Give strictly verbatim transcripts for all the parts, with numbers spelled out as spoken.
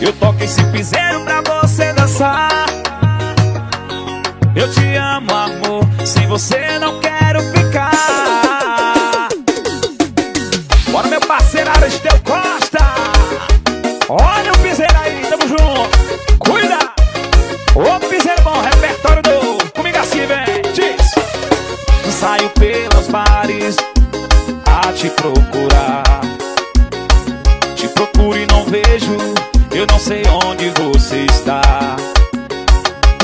Eu toco esse piseiro pra você dançar. Eu te amo, amor, sem você não quero ficar. Bora, meu parceiro Aristeu Costa. Olha o piseiro aí, tamo junto. Cuida. Ô piseiro bom, repertório do Comigo Assim, vem. Diz. Saio pelos bares a te procurar. Te procuro e não vejo. Eu não sei onde você está.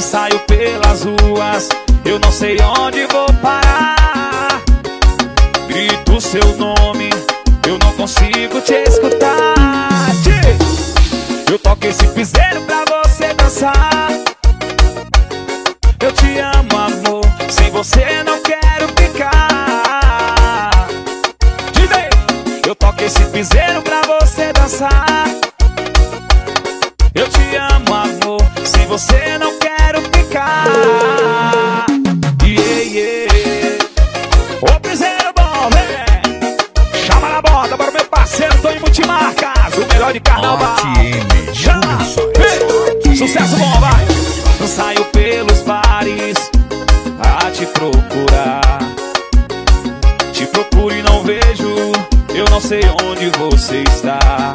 Saio pelas ruas, eu não sei onde vou parar. Grito seu nome, eu não consigo te escutar. Eu toco esse piseiro pra você dançar. Eu te amo, amor, sem você não quero ficar. Eu toco esse piseiro pra você dançar. Eu te amo, amor, sem você não quero ficar. Yeah, yeah. Ô, piseiro bom, vem. Chama na borda para o meu parceiro Tony Multimarcas, o melhor de carnaval. Chama, vem. Sucesso bom, vai. Saio pelos bares a te procurar. Te procuro e não vejo. Eu não sei onde você está.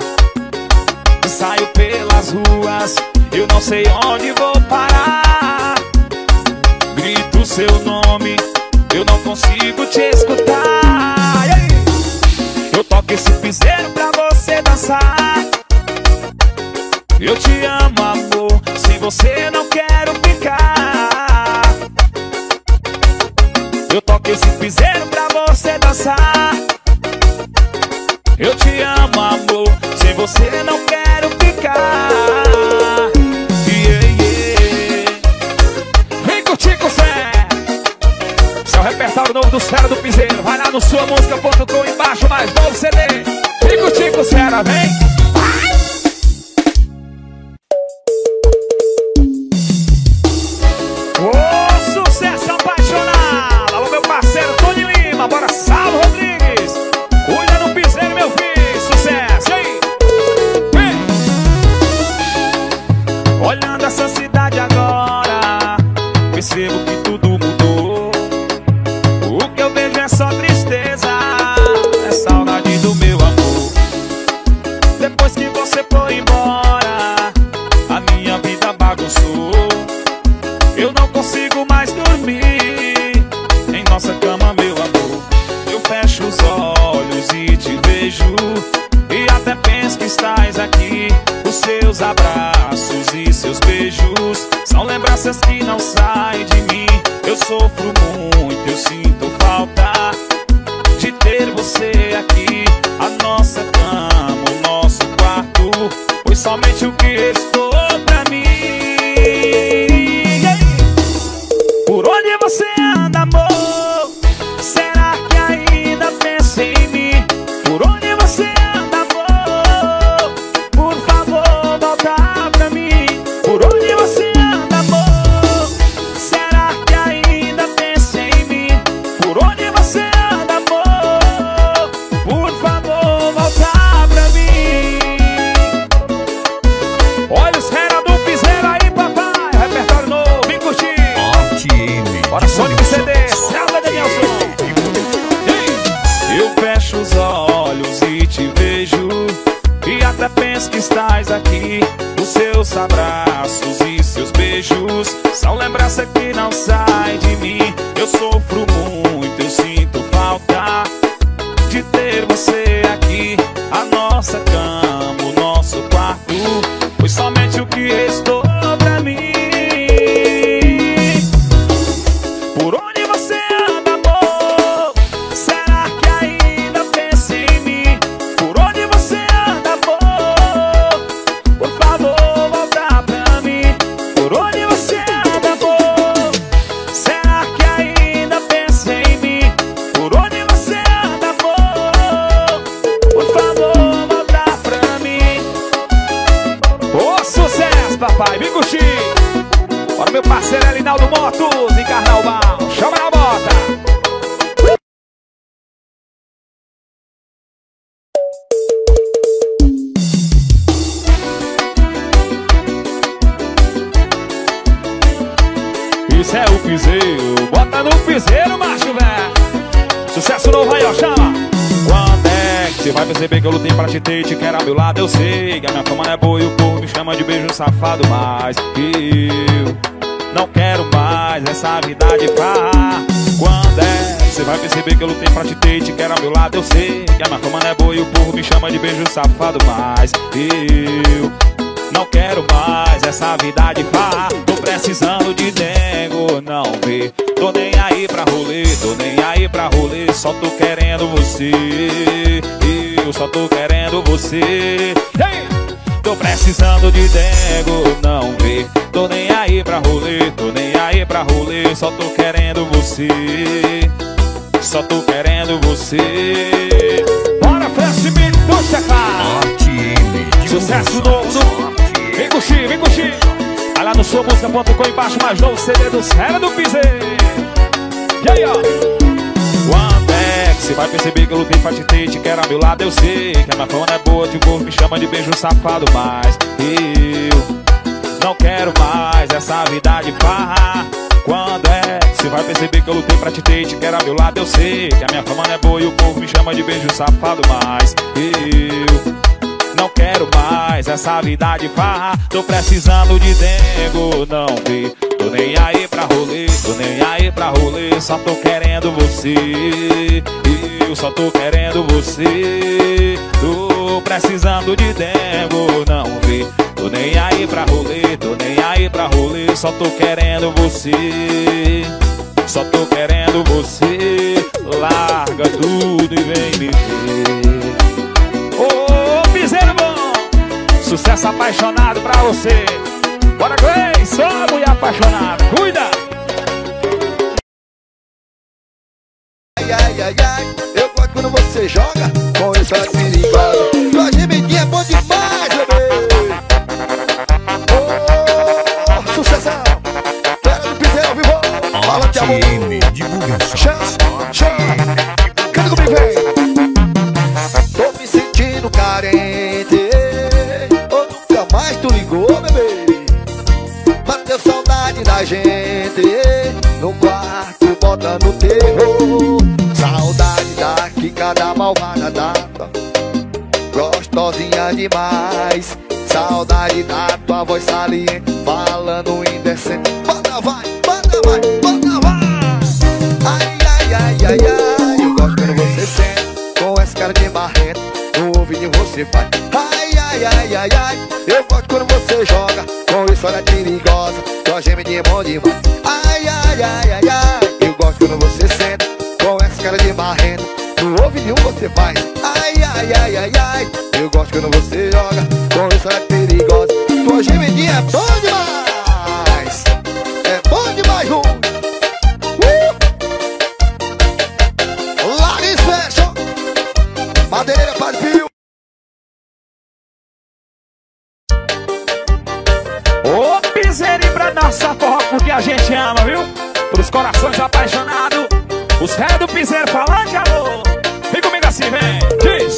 Saio pelas ruas, eu não sei onde vou parar. Grito seu nome, eu não consigo te escutar. Eu toco esse piseiro pra você dançar. Eu te amo, amor, sem você não quero ficar. Eu toco esse piseiro pra você dançar. Eu te amo, amor, sem você não quero. Yeah, yeah. Vem curtir com o Cé. Seu repertório novo do Célio do Piseiro. Vai lá no sua música ponto com, embaixo mais novo C D. Vem curtir com o Cé, vem. isso é o piseiro. Bota no piseiro, macho, velho. Sucesso novo aí, ó, chama. Quando é que você vai perceber que eu lutei pra te ter e te quero ao meu lado? Eu sei que a minha fama não é boa e o povo me chama de beijo safado, mas eu não quero mais essa vida de farra. Quando é que você vai perceber que eu lutei pra te ter e te quero ao meu lado? Eu sei que a minha fama não é boa e o povo me chama de beijo safado, mas eu não quero mais essa vida de farra. Tô precisando de dengo, não vê. Tô nem aí pra rolê, tô nem aí pra rolê. Só tô querendo você, eu só tô querendo você. Tô precisando de dengo, não vê. Tô nem aí pra rolê, tô nem aí pra rolê. Só tô querendo você, só tô querendo você. Bora, flash me puxa, cara. Sucesso novo no... Vem curtir, vem curtir. Vai lá no sua música ponto com embaixo, mais novo C D do Célio do Piseiro. E aí, ó. Quando é que você vai perceber que eu lutei pra te ter e te quero ao meu lado? Eu sei que a minha fama não é boa, de povo me chama de beijo safado, mas eu não quero mais essa vida de farra. Quando é que você vai perceber que eu lutei pra te ter e te quero ao meu lado? Eu sei que a minha fama não é boa e o povo me chama de beijo safado, mas eu não quero mais essa vida de farra. Tô precisando de dengo, não vi. Tô nem aí pra rolê, tô nem aí pra rolê. Só tô querendo você, eu só tô querendo você. Tô precisando de dengo, não vi. Tô nem aí pra rolê, tô nem aí pra rolê. Só tô querendo você, só tô querendo você. Larga tudo e vem me ver. Sucesso apaixonado pra você. Bora, Gleison, só mulher apaixonada. Cuida! Ai, ai, ai, ai, eu gosto quando você joga com essa perigosa. Tua gemidinha é bom demais, bebê. Oh, sucesso! Célio do Piseiro, vivo! Fala de amor! Chama, chama! Canta comigo, vem! Tô me sentindo carente. Da gente no quarto bota no terror. Saudade da quicada malvada data, gostosinha demais. Saudade da tua voz saliente falando indecente. Bota vai, bota vai, bota vai. Ai, ai, ai, ai, ai, eu gosto quando você sente com essa cara de barreto. No ouvido você faz ai, ai, ai, ai, ai. Eu gosto quando você joga com história perigosa. Tua gemidinha é bom demais. Ai, ai, ai, ai, ai, eu gosto quando você senta com essa cara de barrenda. No ouvido você faz ai, ai, ai, ai, ai, eu gosto quando você joga com essa cara perigosa. Tua gemidinha é bom demais. É bom demais, Ju. uh! Larissa fecha Madeira para fio. Nossa forró, porque a gente ama, viu? Pros corações apaixonados, os Célio do Piseiro falando de amor. Vem comigo assim, vem, diz.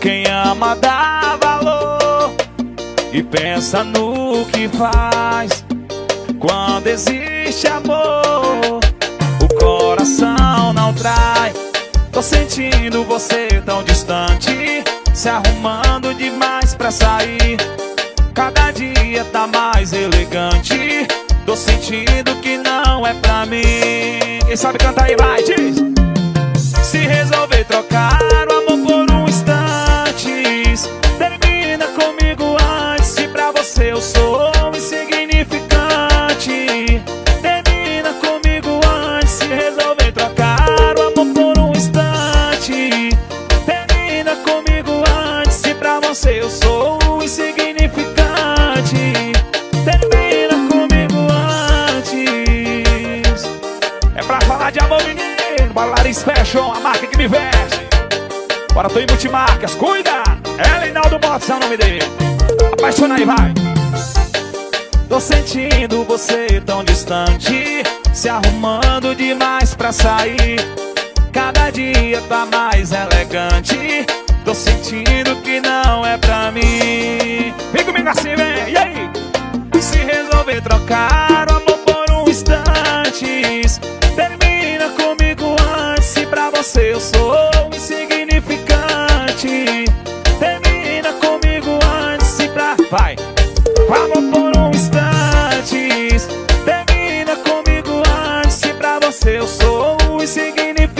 Quem ama dá valor e pensa no que faz. Quando existe amor, o coração não trai. Tô sentindo você tão distante, se arrumando demais pra sair. Cada dia tá mais elegante, tô sentindo que não é pra mim. Quem sabe cantar aí, vai, diz. Se resolver trocar o amor por um instante, termina comigo antes. Se pra você eu sou insignificante, termina comigo antes. Se resolver trocar o amor por um instante, termina comigo antes. Se pra você eu sou insignificante, termina comigo antes. É pra falar de amor, menino. Bora, Larissa Fashion, a marca que me veste. Bora, tô em multimarcas, cuida. É Leinaldo Botti, é o nome dele. Apaixona aí, vai. Tô sentindo você tão distante, se arrumando demais pra sair. Cada dia tá mais elegante, tô sentindo que não é pra mim. Vem comigo assim, vem, e aí? Se resolver trocar eu sou insignificante. Termina comigo antes de pra... Vai! Vamos por um instante. Termina comigo antes de pra você. Eu sou insignificante.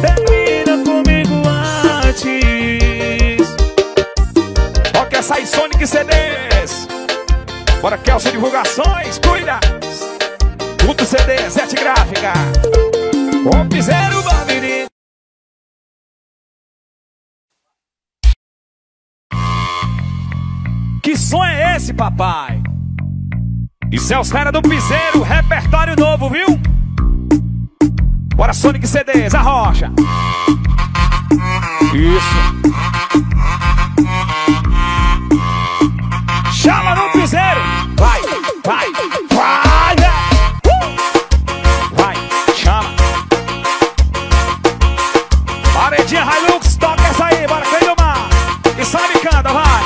Termina comigo antes. Ó, quer sair Sonic C Ds. Bora, Kelso Divulgações, cuida! Culto C D, Zet Gráfica. O Piseiro, Barberini. Que som é esse, papai? Isso é os caras do Piseiro, repertório novo, viu? Bora, Sonic C Ds, a Rocha. Isso. Chama no Piseiro. Vai, vai, vai. Vai, chama. Paredinha Hilux, toca essa aí. Bora, Cleomar. E sabe, canta, vai.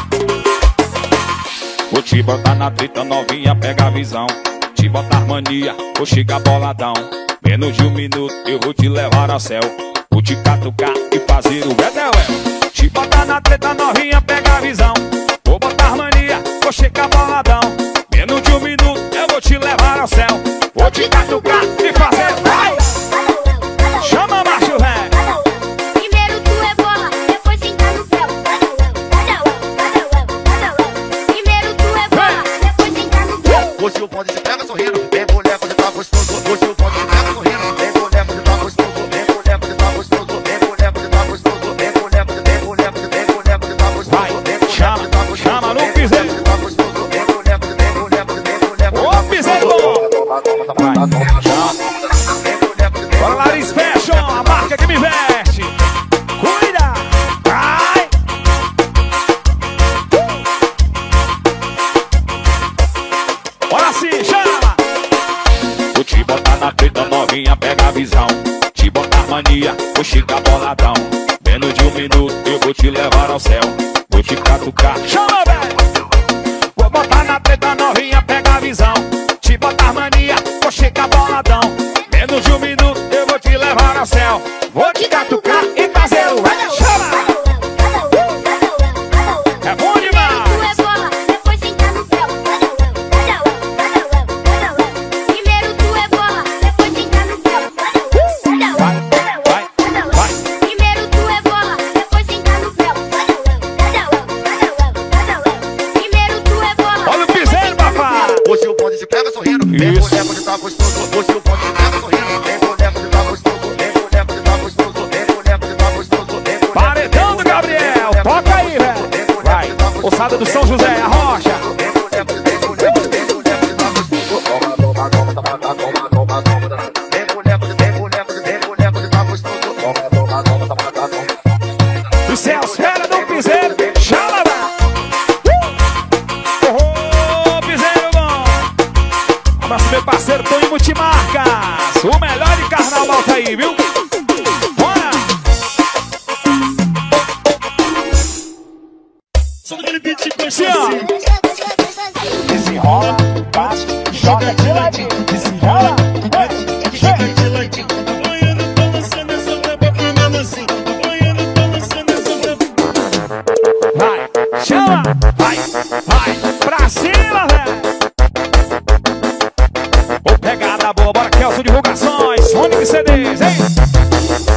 Vou te botar na treta, novinha, pega a visão. Te botar mania, vou chegar boladão. Menos de um minuto, eu vou te levar ao céu. Vou te catucar e fazer o bedelé. Te botar na treta, novinha, pega a visão. Vou botar mania, vou chegar boladão. Menos de um minuto, eu vou te levar ao céu. Vou te catucar e fazer o bedelé. Hoje o bonde se pega sorrindo, vem mulher quando tá gostoso. Hoje o bonde se pega sorrindo, vem mulher quando tá gostoso. Vem mulher quando tá gostoso, vem mulher quando tá gostoso. Vem mulher quando tá gostoso, vem mulher quando tá gostoso. Vai, chama, chama no Piseiro. Vem mulher quando, vem mulher quando, vem mulher quando tá gostoso. Ô Piseiro! Vai, chama. Bora, Laris Fashion, a marca que me veste. Cuida! Vai! Novinha, pega a visão. Te botar mania, vou chegar boladão. Menos de um minuto, eu vou te levar ao céu. Vou te catucar, chama, velho. Vou botar na treta, novinha, pega a visão. Te botar mania, vou chegar boladão. Menos de um minuto, eu vou te levar ao céu. Vou te catucar e fazer o velho, chama. Do São José, a Rocha. Do céu, espera do Piseiro. Chama lá. Ô, Piseiro bom. Abraço, meu parceiro Toninho Multimarcas. O melhor de carnaval tá aí, viu? Desenrola, bate, joga de ladinho. Desenrola, bate, joga de ladinho. Apanhando, tô lançando essa tampa pra melancia. Apanhando, tô lançando essa tampa. Vai, chama, vai, vai, pra cima, velho. Ô, pegada boa, bora, Kelso Divulgações, Sonic C Ds, hein?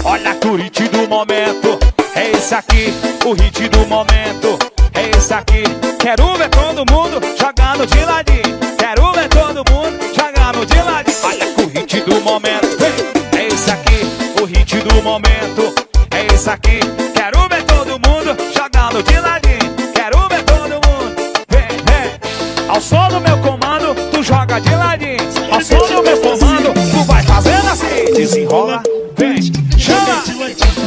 Olha que o hit do momento é esse aqui, o hit do momento. Aqui. Quero ver todo mundo jogando de ladinho. Quero ver todo mundo jogando de ladinho. Olha o hit do momento. É esse aqui, o hit do momento. É esse aqui. Quero ver todo mundo jogando de ladinho. Quero ver todo mundo. Vem, vem. Ao som do meu comando, tu joga de ladinho. Ao som do meu comando, tu vai fazendo assim. Desenrola, vem, chama.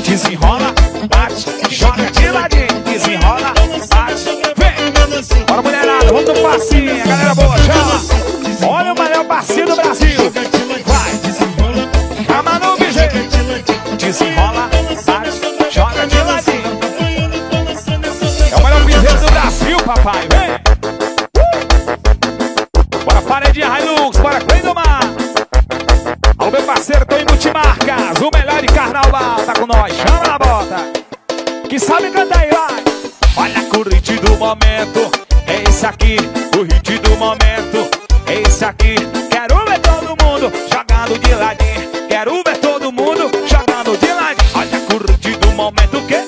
Desenrola, bate, joga de ladinho. Desenrola, bora, mulherada, vamos no passinho, a galera boa, chama. Olha o maior passinho do Brasil. Vai, chama no Piseiro. Desenrola, bate, joga de ladinho. É o maior Piseiro do Brasil, papai, vem. Bora, paredinha Hilux, bora, Cleidomar. Alô, meu parceiro, tô em Multimarcas, o melhor de casa. que sabe cantar e vai. Olha o hit do momento, é esse aqui, o hit do momento, é esse aqui. Quero ver todo mundo jogando de ladinho, quero ver todo mundo jogando de ladinho. Olha o hit do momento, que é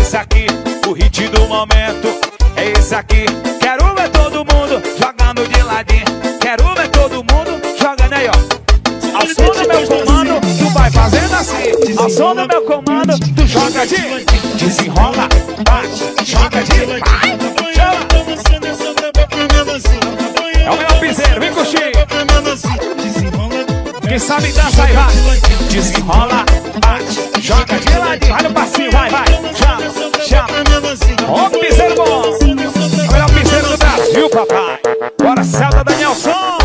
esse aqui, o hit do momento, é esse aqui. Quero ver todo mundo jogando de ladinho, quero ver todo mundo jogando aí, ó. Ao som do meu comando, tu vai fazendo assim. Ao som do meu comando, tu joga de desenrola, bate, joga de vai, chama. É o meu piseiro, vem curtir. Quem sabe dança aí, vai. Desenrola, bate, joga de ladinho. Vai no passinho, vai, vai, chama, chama. Ô piseiro bom, é o melhor piseiro do Brasil, papai. Bora, Célio, Danielson.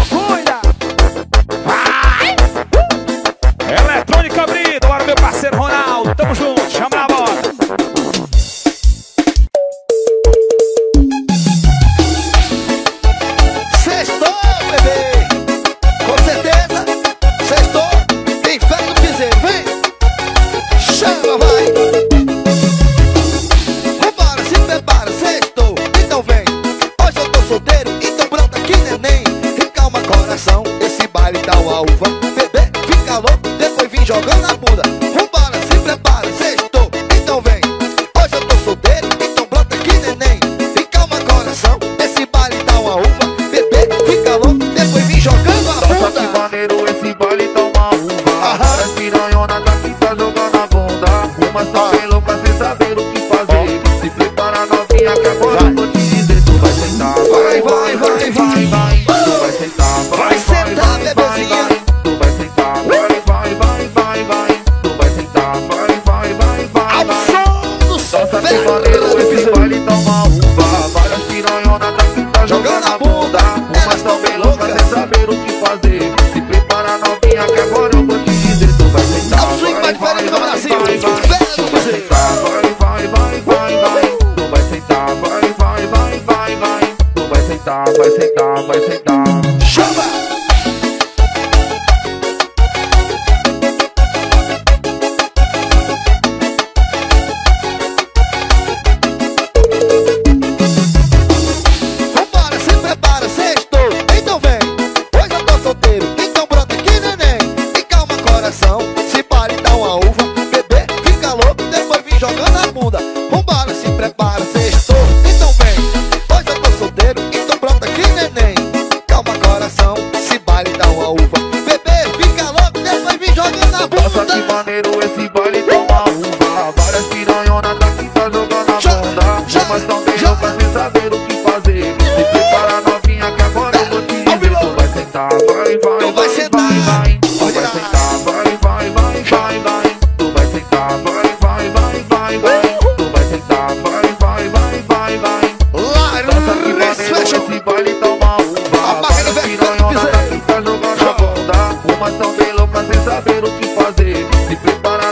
Pode ser da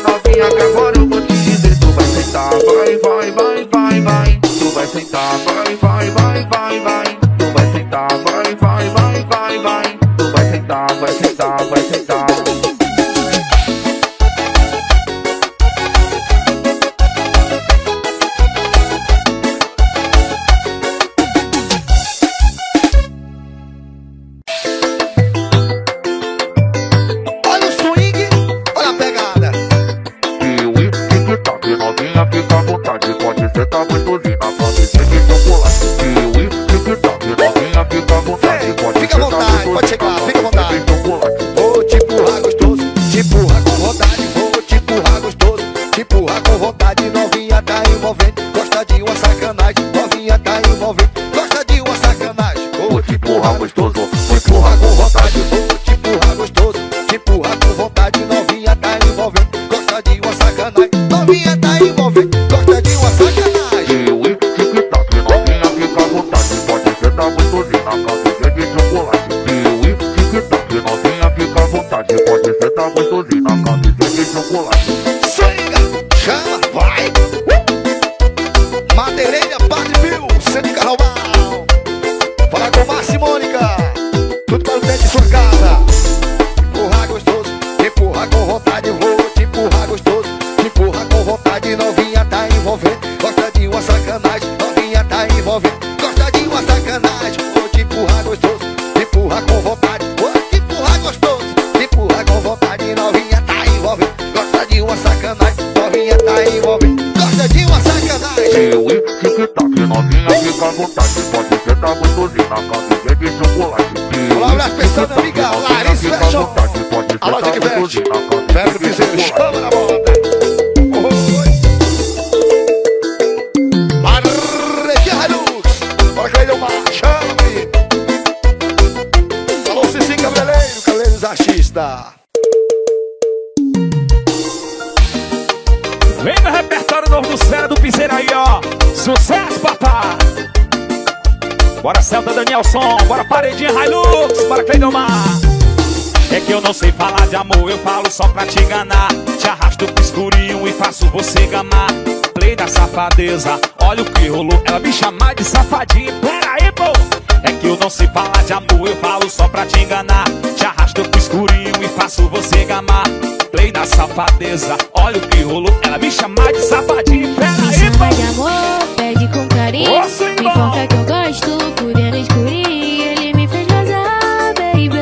gostosinha, calcinha de chocolate. Piuí, tic-tac, sacanagem, novinha tá envolvida, gosta de uma sacanagem. Vou te empurrar gostoso, te empurrar com vontade. Vou te empurrar gostoso, te empurrar com vontade. Novinha tá envolvida, gosta de uma sacanagem. Novinha tá envolvida, gosta de uma sacanagem. Eu e tic-tac, novinha fica à vontade. Pode ser da gostosinha, camiseta de chocolate. Um abraço pensando amiga Larissa Fashion, a loja que veste, Zet Gráfica, chama na bola. Vem no repertório novo do Célio do Piseiro aí, ó. Sucesso, papá. Bora, Celta, Danielson. Bora, paredinha, Hilux. Bora, Cleiton Mar. É que eu não sei falar de amor, eu falo só pra te enganar. Te arrasto pro escurinho e faço você gamar. Play da safadeza, olha o que rolou. Ela me chamar de safadinha, pera aí, pô. É que eu não sei falar de amor, eu falo só pra te enganar. Te arrasto pro escurinho e faço você gamar. Play na safadeza, olha o que rolou. Ela me chamar de safadinha, pera aí, me chama de amor, pede com carinho. Nossa, me conta que eu gosto, fúria no escurinho. Ele me fez gozar, baby.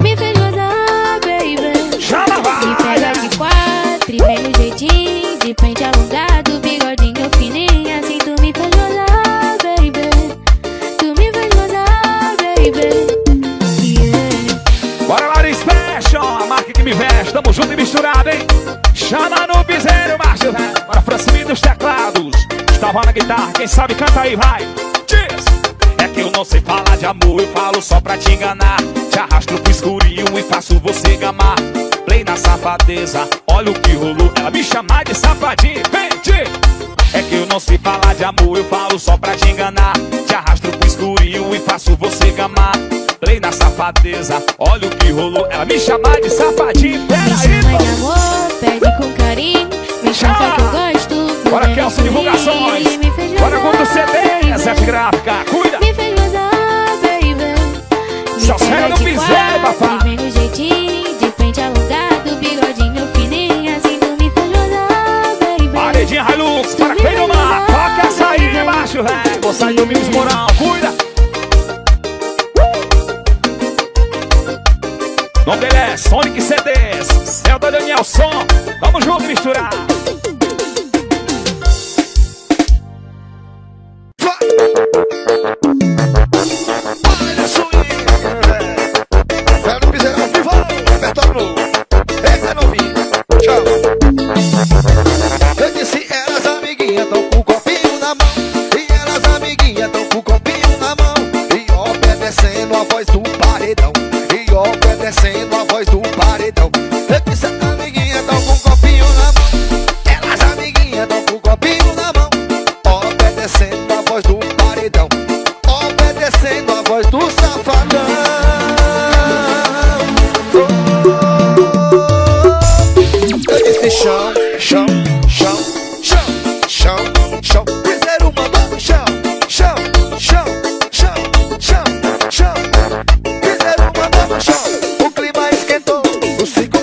Me fez gozar, baby. Já lá vai. Me pega de quatro e vem no jeitinho. De pente alongado, bigodinho fininho. Assim tu me fez gozar. Tamo junto e misturado, hein? Chama no piseiro, macho. Bora, Francine dos teclados. Estava na guitarra, quem sabe canta aí, vai. Diz! É que eu não sei falar de amor, eu falo só pra te enganar. Te arrasto pro escurinho e faço você gamar. Play na safadeza, olha o que rolou. Ela me chamar de safadinha, vem, diz! É que eu não sei falar de amor, eu falo só pra te enganar. Te arrasto pro escurinho e faço você gamar. Play na safadeza, olha o que rolou. Ela me chamar de safadinho, pera aí. Me chama de amor, pede com carinho. Me chama que eu gosto. Bora, Kelso, divulgações. Bora, conta o C D, Zet Gráfica, cuida. Me fez gozar, baby. Seu Célio do Piseiro, papá. Me vem no jeitinho, de pente alongado, bigodinho fininho. Assim tu me fez gozar, baby. Paredinha Hilux, para quem não mar. Toca essa aí, debaixo, velho. Vou sair Domingos Mourão, cuida. Nome dele é Sonic C Ds, Célio do Danielson, vamos junto misturar. Olha swing, Célio do Piseiro ao vivo, repertório novo, esse é novinho, tchau. Eu disse, elas amiguinhas tão com o copinho na mão, e elas amiguinhas tão com o copinho na mão, e obedecendo a voz do paredão. Obedecendo a voz do paredão. Eu disse, as amiguinhas tão com o copinho na mão. Elas amiguinhas tão com o copinho na mão. Obedecendo a voz do paredão. Obedecendo a voz do safadão. Oh. Eu disse, chão, chão, chão, chão, chão, chão. Piseiro mandou chão, chão, chão, chão, chão,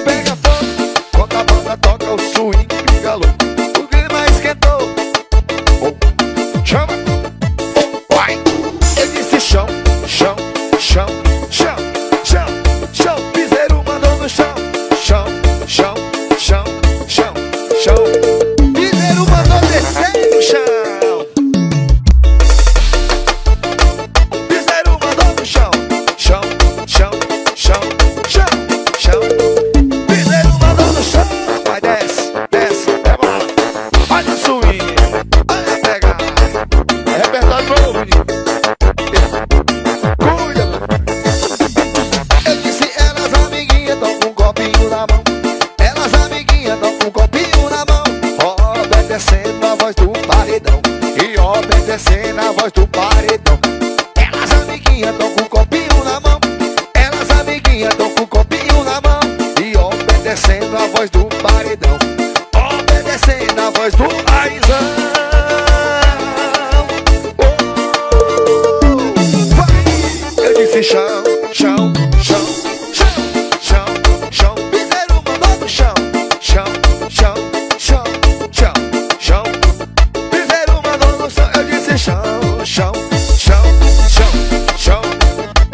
chão. Piseiro mandou chão. Chão, chão, chão, chão, chão. Piseiro mandou chão, chão, chão, chão, chão.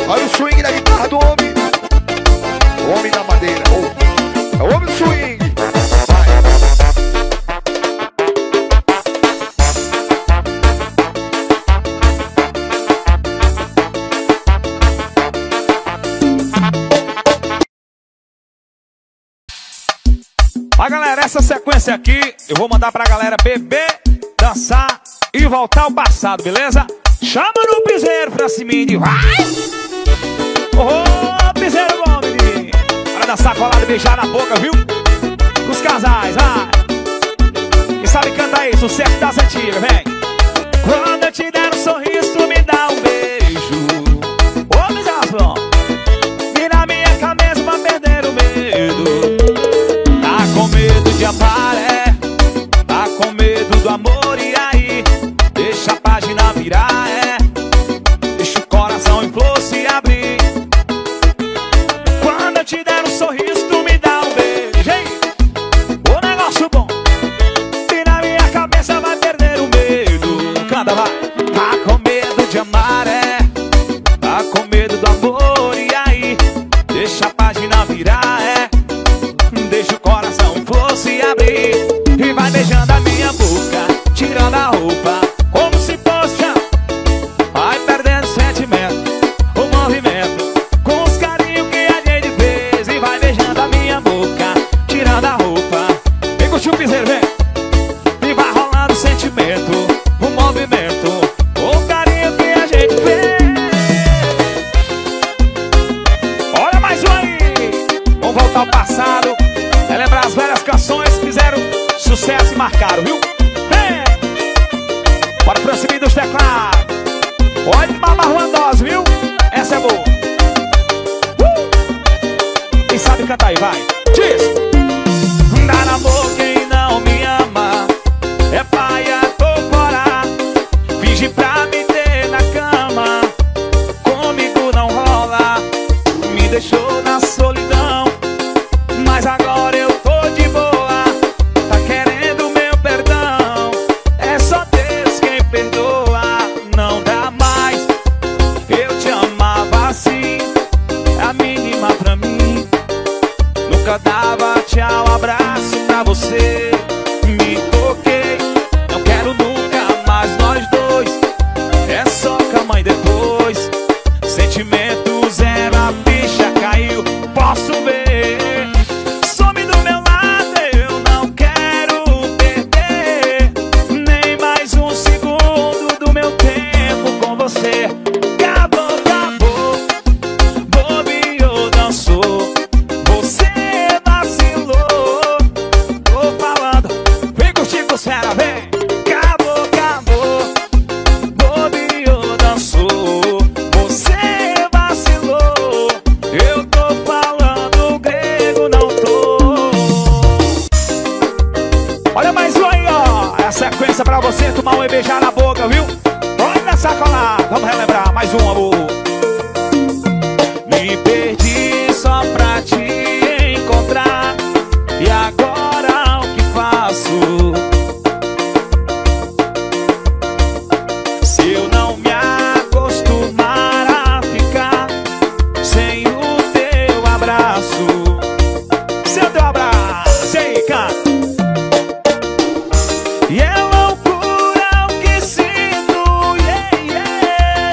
Olha o swing da guitarra do homem. O homem da madeira. É o homem do swing. Vai, galera, essa sequência aqui eu vou mandar pra galera beber, dançar e voltar ao passado, beleza? Chama no piseiro, Francimini, vai! Ô, oh, piseiro bom, menino! Para dançar colado e beijar na boca, viu? Os casais, vai! E sabe cantar isso, o sucesso das antigas, vem! Quando eu te der um sorriso, tu me dá um beijo. Ô, piseiro bom! Vira minha cabeça pra perder o medo. Tá com medo de aparé, tá com medo do amor, e aí? Deixa a página virar, é, deixa o coração em flor se abrir. Quando eu te der um sorriso, tu me dá um beijo, hein? O negócio bom, e na minha cabeça vai perder o medo. Canta, vai! Tá com medo de amar, é, tá com medo do amor, e aí? Deixa a página virar, é, deixa o coração em flor se abrir. E vai beijando a minha boca, tirando a roupa, como se fosse já. Vai perdendo o sentimento, o movimento, com os carinhos que a gente fez. E vai beijando a minha boca, tirando a roupa. Vem curtir o piseiro, vem. E vai rolando o sentimento, o movimento, o carinho que a gente fez. Olha mais um aí. Vamos voltar ao passado, relembrar as velhas canções que fizeram sucesso e marcaram, viu? Vem! Bora pra cima dos teclados. Pode mamar uma dose, viu? Essa é boa. uh! Quem sabe cantar aí, vai! Diz! Dá namoro quem não me ama, é paia ou fora. Finge pra me ter na cama, comigo não rola. Me deixou na solidão, mas agora eu tô de boa. Tá querendo meu perdão, é só Deus quem perdoa. Não dá mais, eu te amava assim, a mínima pra mim. Nunca dava tchau, abraço pra você. Me toquei, não quero nunca mais nós dois. É só calma e depois. Sentimento zero, a ficha caiu, posso ver. Some do meu lado, eu não quero perder nem mais um segundo do meu tempo com você. Acabou, acabou, bobeou, dançou, você vacilou. Tô falando, vem curtir com o Cera, vem. Acabou, acabou, bobeou, dançou, você vacilou. Eu tô falando grego, não tô. Olha mais um aí, ó. É a sequência pra você tomar um e beijar na boca, viu? Olha na sacola, vamos relembrar mais um, amor. Me perdi só pra te encontrar, e agora o que faço? Se eu não me acostumar a ficar sem o teu abraço. Sem o teu abraço, sem canto. E é loucura o que sinto, yeah, yeah.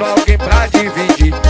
Alguém pra dividir.